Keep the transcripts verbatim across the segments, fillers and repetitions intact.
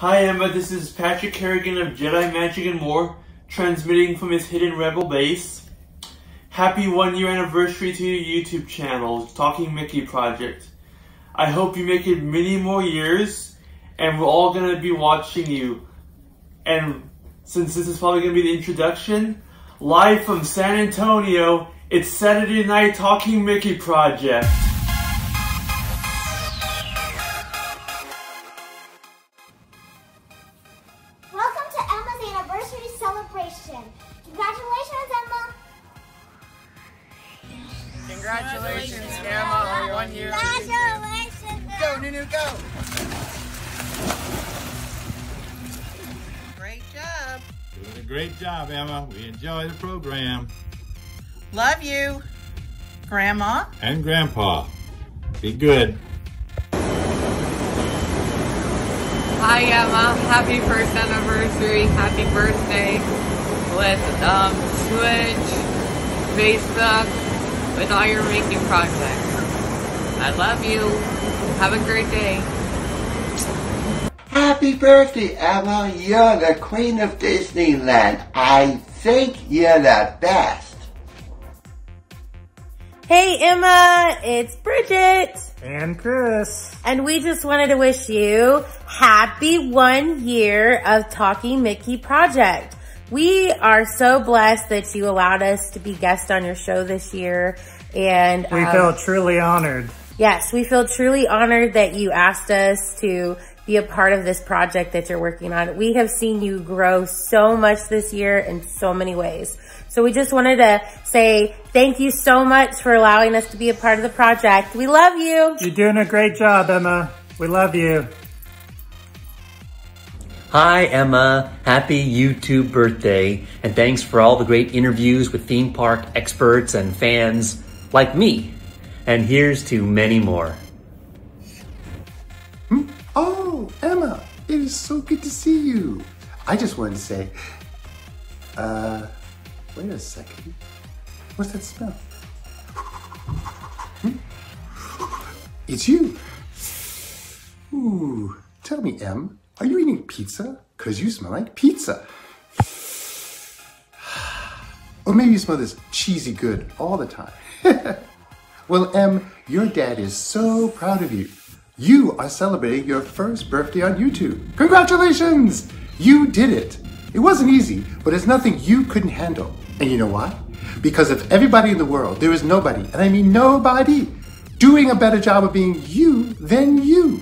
Hi Emma, this is Patrick Harrigan of Jedi Magic and More, transmitting from his hidden rebel base. Happy one year anniversary to your YouTube channel, Talking Mickey Project. I hope you make it many more years, and we're all going to be watching you. And since this is probably going to be the introduction, live from San Antonio, it's Saturday Night Talking Mickey Project. Congratulations, Emma, on your one year. Congratulations! Go, Nunu, go! Great job. Doing a great job, Emma. We enjoy the program. Love you, Grandma. And Grandpa. Be good. Hi, Emma. Happy first anniversary. Happy birthday with um, Twitch, Facebook, with all your making projects. I love you. Have a great day. Happy birthday, Emma. You're the queen of Disneyland. I think you're the best. Hey, Emma. It's Bridget. And Chris. And we just wanted to wish you happy one year of Talking Mickey Project. We are so blessed that you allowed us to be guests on your show this year, and we um, feel truly honored. Yes, we feel truly honored that you asked us to be a part of this project that you're working on. We have seen you grow so much this year in so many ways. So we just wanted to say thank you so much for allowing us to be a part of the project. We love you. You're doing a great job, Emma. We love you. Hi, Emma. Happy YouTube birthday, and thanks for all the great interviews with theme park experts and fans like me. And here's to many more. Hmm? Oh, Emma, it is so good to see you. I just wanted to say, uh, wait a second. What's that smell? Hmm? It's you. Ooh, tell me, Em. Are you eating pizza? Because you smell like pizza. Or maybe you smell this cheesy good all the time. Well, Em, your dad is so proud of you. You are celebrating your first birthday on YouTube. Congratulations! You did it. It wasn't easy, but it's nothing you couldn't handle. And you know why? Because of everybody in the world, there is nobody, and I mean nobody, doing a better job of being you than you.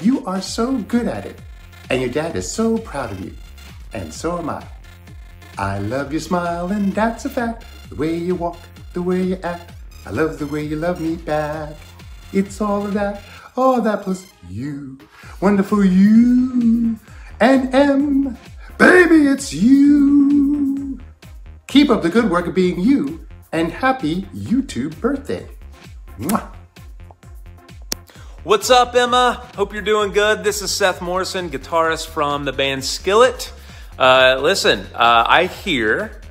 You are so good at it. And your dad is so proud of you. And so am I. I love your smile, and that's a fact. The way you walk, the way you act. I love the way you love me back. It's all of that, all of that plus you. Wonderful you. And Em, baby, it's you. Keep up the good work of being you, and happy YouTube birthday. Mwah. What's up, Emma? Hope you're doing good. This is Seth Morrison, guitarist from the band Skillet. Uh, listen, uh, I hear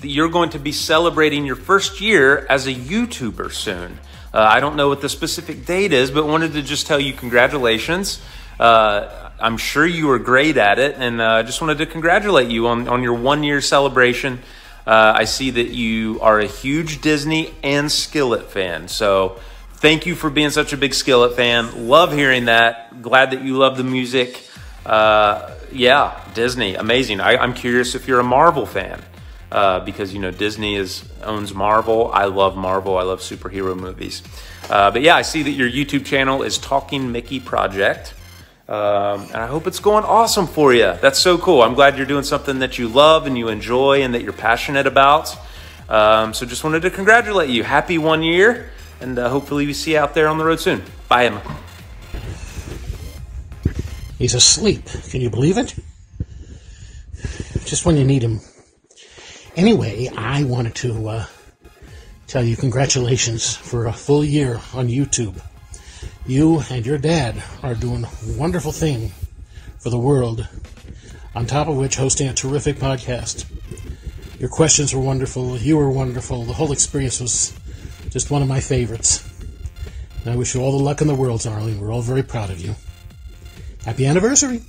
that you're going to be celebrating your first year as a YouTuber soon. Uh, I don't know what the specific date is, but wanted to just tell you congratulations. Uh, I'm sure you were great at it, and I uh, just wanted to congratulate you on, on your one-year celebration. Uh, I see that you are a huge Disney and Skillet fan, so thank you for being such a big Skillet fan. Love hearing that. Glad that you love the music. Uh, yeah, Disney, amazing. I, I'm curious if you're a Marvel fan uh, because, you know, Disney is, owns Marvel. I love Marvel. I love superhero movies. Uh, but, yeah, I see that your YouTube channel is Talking Mickey Project, um, and I hope it's going awesome for you. That's so cool. I'm glad you're doing something that you love and you enjoy and that you're passionate about. Um, so just wanted to congratulate you. Happy one year. And uh, hopefully we see you out there on the road soon. Bye, Emma. He's asleep. Can you believe it? Just when you need him. Anyway, I wanted to uh, tell you congratulations for a full year on YouTube. You and your dad are doing a wonderful thing for the world, on top of which hosting a terrific podcast. Your questions were wonderful. You were wonderful. The whole experience was just one of my favorites. And I wish you all the luck in the world, darling. We're all very proud of you. Happy anniversary.